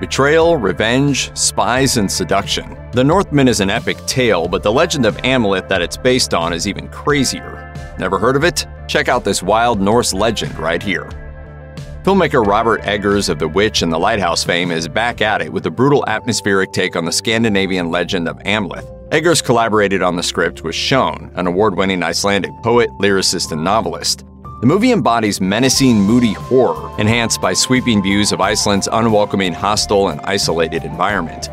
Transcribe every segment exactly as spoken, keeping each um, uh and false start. betrayal, revenge, spies, and seduction. The Northman is an epic tale, but the legend of Amleth that it's based on is even crazier. Never heard of it? Check out this wild Norse legend right here. Filmmaker Robert Eggers of The Witch and The Lighthouse fame is back at it with a brutal atmospheric take on the Scandinavian legend of Amleth. Eggers collaborated on the script with Sjón, an award-winning Icelandic poet, lyricist, and novelist. The movie embodies menacing, moody horror, enhanced by sweeping views of Iceland's unwelcoming, hostile, and isolated environment.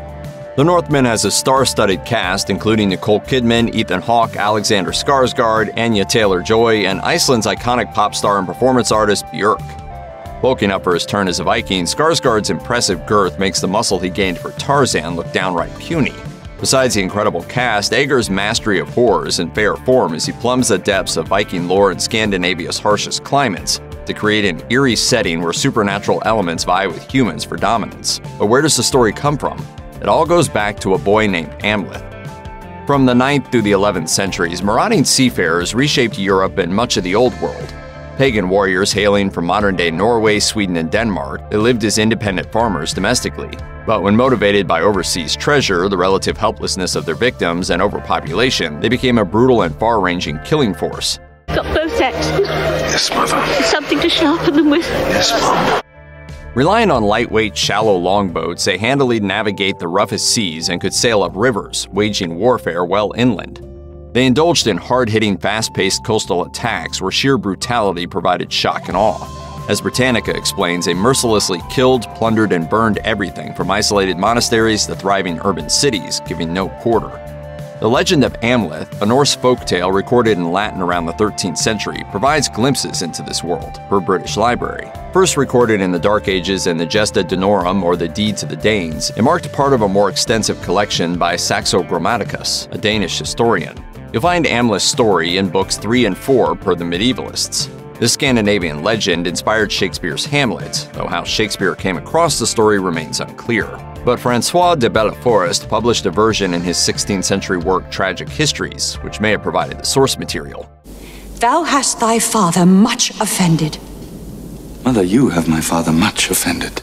The Northman has a star-studded cast, including Nicole Kidman, Ethan Hawke, Alexander Skarsgård, Anya Taylor-Joy, and Iceland's iconic pop star and performance artist Björk. Bulking up for his turn as a Viking, Skarsgård's impressive girth makes the muscle he gained for Tarzan look downright puny. Besides the incredible cast, Eggers' mastery of horror is in fair form as he plumbs the depths of Viking lore and Scandinavia's harshest climates to create an eerie setting where supernatural elements vie with humans for dominance. But where does the story come from? It all goes back to a boy named Amleth. From the ninth through the eleventh centuries, marauding seafarers reshaped Europe and much of the Old World. Pagan warriors hailing from modern-day Norway, Sweden, and Denmark, they lived as independent farmers domestically. But when motivated by overseas treasure, the relative helplessness of their victims, and overpopulation, they became a brutal and far-ranging killing force. Got both axes. Yes, mother. Something to sharpen them with. Yes, mom. Relying on lightweight, shallow longboats, they handily navigate the roughest seas and could sail up rivers, waging warfare well inland. They indulged in hard-hitting, fast-paced coastal attacks where sheer brutality provided shock and awe. As Britannica explains, they mercilessly killed, plundered, and burned everything from isolated monasteries to thriving urban cities, giving no quarter. The legend of Amleth, a Norse folktale recorded in Latin around the thirteenth century, provides glimpses into this world, per British Library. First recorded in the Dark Ages in the Gesta Danorum, or the Deeds of the Danes, it marked part of a more extensive collection by Saxo Grammaticus, a Danish historian. You'll find Amleth's story in books three and four per the medievalists. This Scandinavian legend inspired Shakespeare's Hamlet, though how Shakespeare came across the story remains unclear. But Francois de Belleforest published a version in his sixteenth century work Tragic Histories, which may have provided the source material. Thou hast thy father much offended. Mother, you have my father much offended.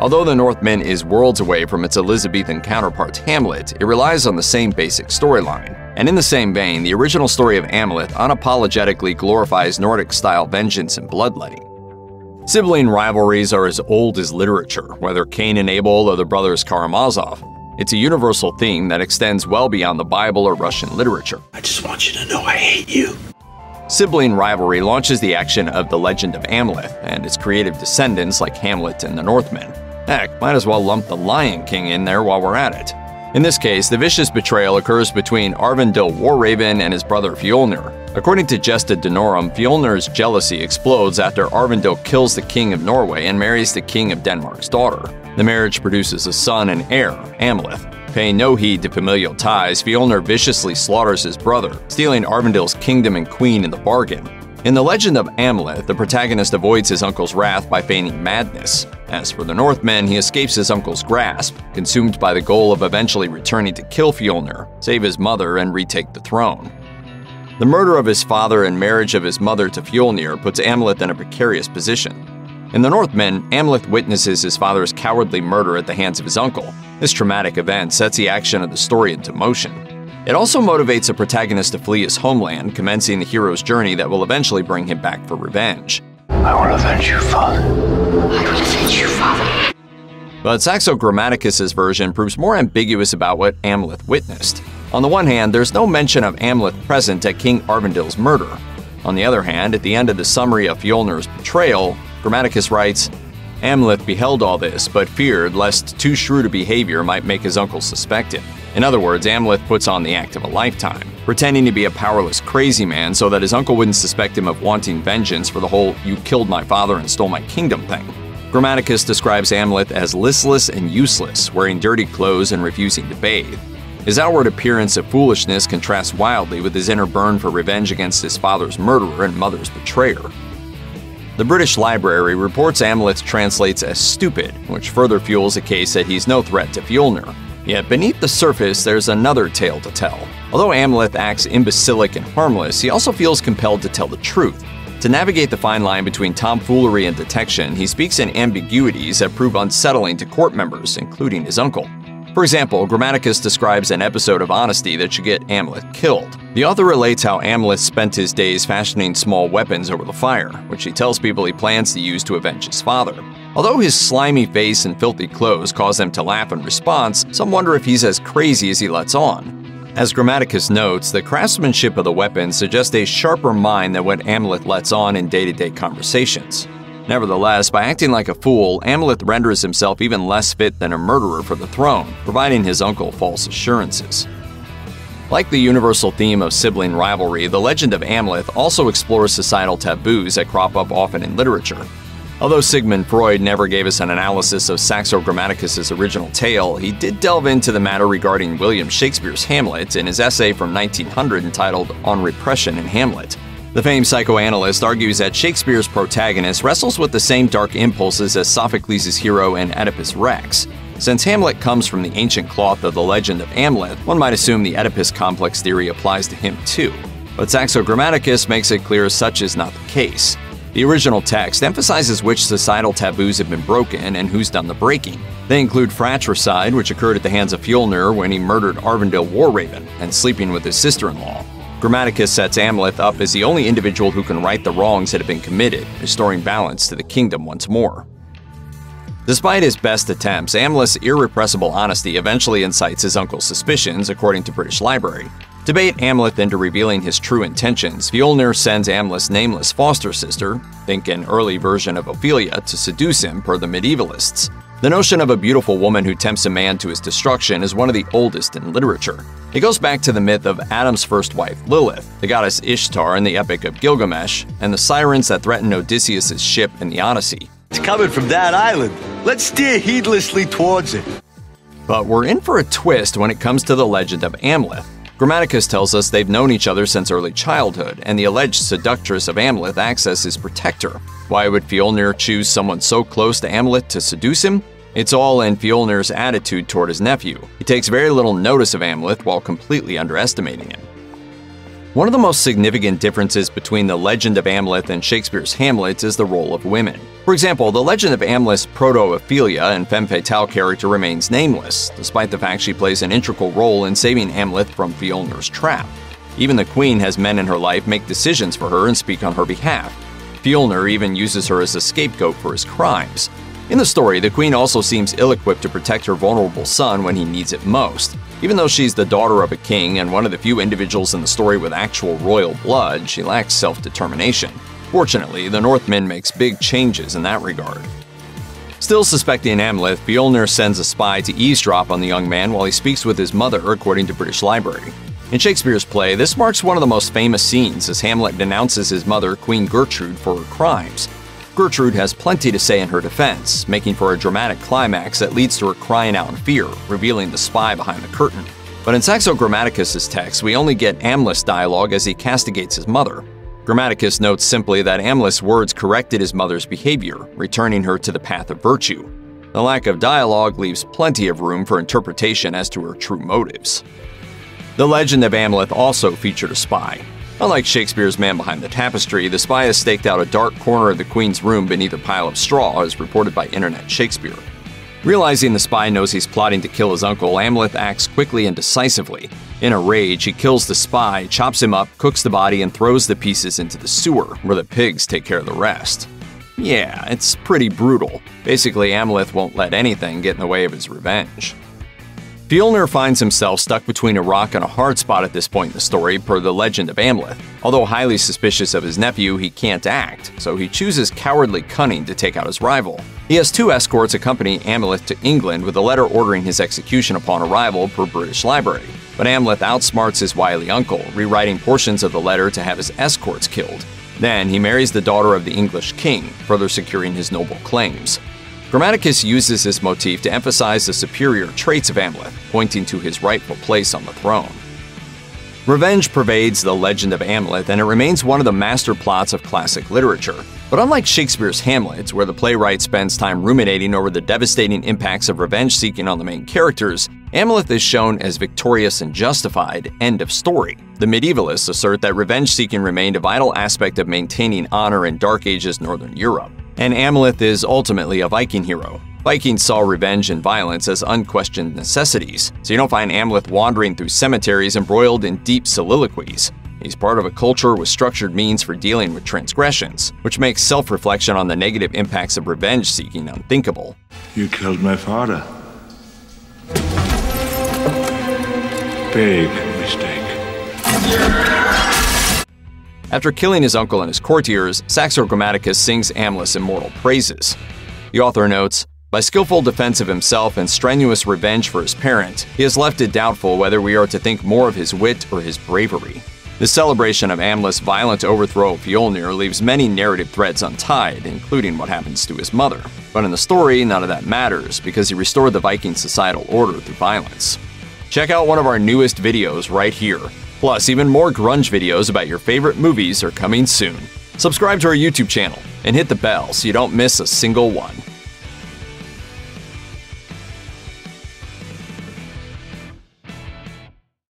Although The Northman is worlds away from its Elizabethan counterpart Hamlet, it relies on the same basic storyline. And in the same vein, the original story of Amleth unapologetically glorifies Nordic-style vengeance and bloodletting. Sibling rivalries are as old as literature, whether Cain and Abel or the brothers Karamazov. It's a universal theme that extends well beyond the Bible or Russian literature. I just want you to know I hate you. Sibling rivalry launches the action of The Legend of Amleth and its creative descendants like Hamlet and the Northmen. Heck, might as well lump The Lion King in there while we're at it. In this case, the vicious betrayal occurs between Arvindil Warraven and his brother Fjölnir. According to Gesta Danorum, Fjölnir's jealousy explodes after Arvindil kills the king of Norway and marries the king of Denmark's daughter. The marriage produces a son and heir, Amleth. Paying no heed to familial ties, Fjölnir viciously slaughters his brother, stealing Arvindil's kingdom and queen in the bargain. In The Legend of Amleth, the protagonist avoids his uncle's wrath by feigning madness. As for the Northmen, he escapes his uncle's grasp, consumed by the goal of eventually returning to kill Fjölnir, save his mother, and retake the throne. The murder of his father and marriage of his mother to Fjölnir puts Amleth in a precarious position. In The Northmen, Amleth witnesses his father's cowardly murder at the hands of his uncle. This traumatic event sets the action of the story into motion. It also motivates the protagonist to flee his homeland, commencing the hero's journey that will eventually bring him back for revenge. I will avenge you, father. I will avenge you, father. But Saxo Grammaticus's version proves more ambiguous about what Amleth witnessed. On the one hand, there's no mention of Amleth present at King Arvindil's murder. On the other hand, at the end of the summary of Fjolnir's betrayal, Grammaticus writes, Amleth beheld all this, but feared lest too shrewd a behavior might make his uncle suspect it. In other words, Amleth puts on the act of a lifetime, pretending to be a powerless crazy man so that his uncle wouldn't suspect him of wanting vengeance for the whole "you killed my father and stole my kingdom" thing. Grammaticus describes Amleth as listless and useless, wearing dirty clothes and refusing to bathe. His outward appearance of foolishness contrasts wildly with his inner burn for revenge against his father's murderer and mother's betrayer. The British Library reports Amleth translates as stupid, which further fuels a case that he's no threat to Fjölnir. Yet beneath the surface, there's another tale to tell. Although Amleth acts imbecilic and harmless, he also feels compelled to tell the truth, To navigate the fine line between tomfoolery and detection, he speaks in ambiguities that prove unsettling to court members, including his uncle. For example, Grammaticus describes an episode of honesty that should get Amleth killed. The author relates how Amleth spent his days fashioning small weapons over the fire, which he tells people he plans to use to avenge his father. Although his slimy face and filthy clothes cause them to laugh in response, some wonder if he's as crazy as he lets on. As Grammaticus notes, the craftsmanship of the weapons suggests a sharper mind than what Amleth lets on in day-to-day conversations. Nevertheless, by acting like a fool, Amleth renders himself even less fit than a murderer for the throne, providing his uncle false assurances. Like the universal theme of sibling rivalry, the legend of Amleth also explores societal taboos that crop up often in literature. Although Sigmund Freud never gave us an analysis of Saxo Grammaticus's original tale, he did delve into the matter regarding William Shakespeare's Hamlet in his essay from nineteen hundred entitled On Repression in Hamlet. The famed psychoanalyst argues that Shakespeare's protagonist wrestles with the same dark impulses as Sophocles' hero in Oedipus Rex. Since Hamlet comes from the ancient cloth of the legend of Amleth, one might assume the Oedipus complex theory applies to him too. But Saxo Grammaticus makes it clear such is not the case. The original text emphasizes which societal taboos have been broken and who's done the breaking. They include fratricide, which occurred at the hands of Fjölnir when he murdered Arvindil Warraven, and sleeping with his sister-in-law. Grammaticus sets Amleth up as the only individual who can right the wrongs that have been committed, restoring balance to the kingdom once more. Despite his best attempts, Amleth's irrepressible honesty eventually incites his uncle's suspicions, according to British Library. To bait Amleth into revealing his true intentions, Fjölnir sends Amleth's nameless foster sister, think an early version of Ophelia, to seduce him per the medievalists. The notion of a beautiful woman who tempts a man to his destruction is one of the oldest in literature. It goes back to the myth of Adam's first wife, Lilith, the goddess Ishtar in the Epic of Gilgamesh, and the sirens that threatened Odysseus' ship in the Odyssey. It's coming from that island. Let's steer heedlessly towards it. But we're in for a twist when it comes to the legend of Amleth. Grammaticus tells us they've known each other since early childhood, and the alleged seductress of Amleth acts as his protector. Why would Fjölnir choose someone so close to Amleth to seduce him? It's all in Fjolnir's attitude toward his nephew. He takes very little notice of Amleth while completely underestimating him. One of the most significant differences between the legend of Amleth and Shakespeare's Hamlet is the role of women. For example, the legend of Amleth's proto-Ophelia and femme fatale character remains nameless, despite the fact she plays an integral role in saving Amleth from Fjolnir's trap. Even the queen has men in her life make decisions for her and speak on her behalf. Fjölnir even uses her as a scapegoat for his crimes. In the story, the queen also seems ill-equipped to protect her vulnerable son when he needs it most. Even though she's the daughter of a king and one of the few individuals in the story with actual royal blood, she lacks self-determination. Fortunately, the Northman makes big changes in that regard. Still suspecting Amleth, Fjölnir sends a spy to eavesdrop on the young man while he speaks with his mother, according to British Library. In Shakespeare's play, this marks one of the most famous scenes as Hamlet denounces his mother, Queen Gertrude, for her crimes. Gertrude has plenty to say in her defense, making for a dramatic climax that leads to her crying out in fear, revealing the spy behind the curtain. But in Saxo Grammaticus's text, we only get Amleth's dialogue as he castigates his mother. Grammaticus notes simply that Amleth's words corrected his mother's behavior, returning her to the path of virtue. The lack of dialogue leaves plenty of room for interpretation as to her true motives. The legend of Amleth also featured a spy. Unlike Shakespeare's Man Behind the Tapestry, the spy has staked out a dark corner of the queen's room beneath a pile of straw, as reported by Internet Shakespeare. Realizing the spy knows he's plotting to kill his uncle, Amleth acts quickly and decisively. In a rage, he kills the spy, chops him up, cooks the body, and throws the pieces into the sewer, where the pigs take care of the rest. Yeah, it's pretty brutal. Basically, Amleth won't let anything get in the way of his revenge. Fjölnir finds himself stuck between a rock and a hard spot at this point in the story, per the legend of Amleth. Although highly suspicious of his nephew, he can't act, so he chooses cowardly cunning to take out his rival. He has two escorts accompany Amleth to England with a letter ordering his execution upon arrival, per British Library. But Amleth outsmarts his wily uncle, rewriting portions of the letter to have his escorts killed. Then he marries the daughter of the English king, further securing his noble claims. Grammaticus uses this motif to emphasize the superior traits of Amleth, pointing to his rightful place on the throne. Revenge pervades the legend of Amleth, and it remains one of the master plots of classic literature. But unlike Shakespeare's Hamlet, where the playwright spends time ruminating over the devastating impacts of revenge-seeking on the main characters, Amleth is shown as victorious and justified, end of story. The medievalists assert that revenge-seeking remained a vital aspect of maintaining honor in Dark Ages Northern Europe, and Amleth is ultimately a Viking hero. Vikings saw revenge and violence as unquestioned necessities, so you don't find Amleth wandering through cemeteries embroiled in deep soliloquies. He's part of a culture with structured means for dealing with transgressions, which makes self-reflection on the negative impacts of revenge-seeking unthinkable. You killed my father. Big mistake. After killing his uncle and his courtiers, Saxo Grammaticus sings Amleth's immortal praises. The author notes, by skillful defense of himself and strenuous revenge for his parent, he has left it doubtful whether we are to think more of his wit or his bravery. The celebration of Amleth's violent overthrow of Fjölnir leaves many narrative threads untied, including what happens to his mother. But in the story, none of that matters, because he restored the Viking societal order through violence. Check out one of our newest videos right here. Plus, even more Grunge videos about your favorite movies are coming soon. Subscribe to our YouTube channel and hit the bell so you don't miss a single one.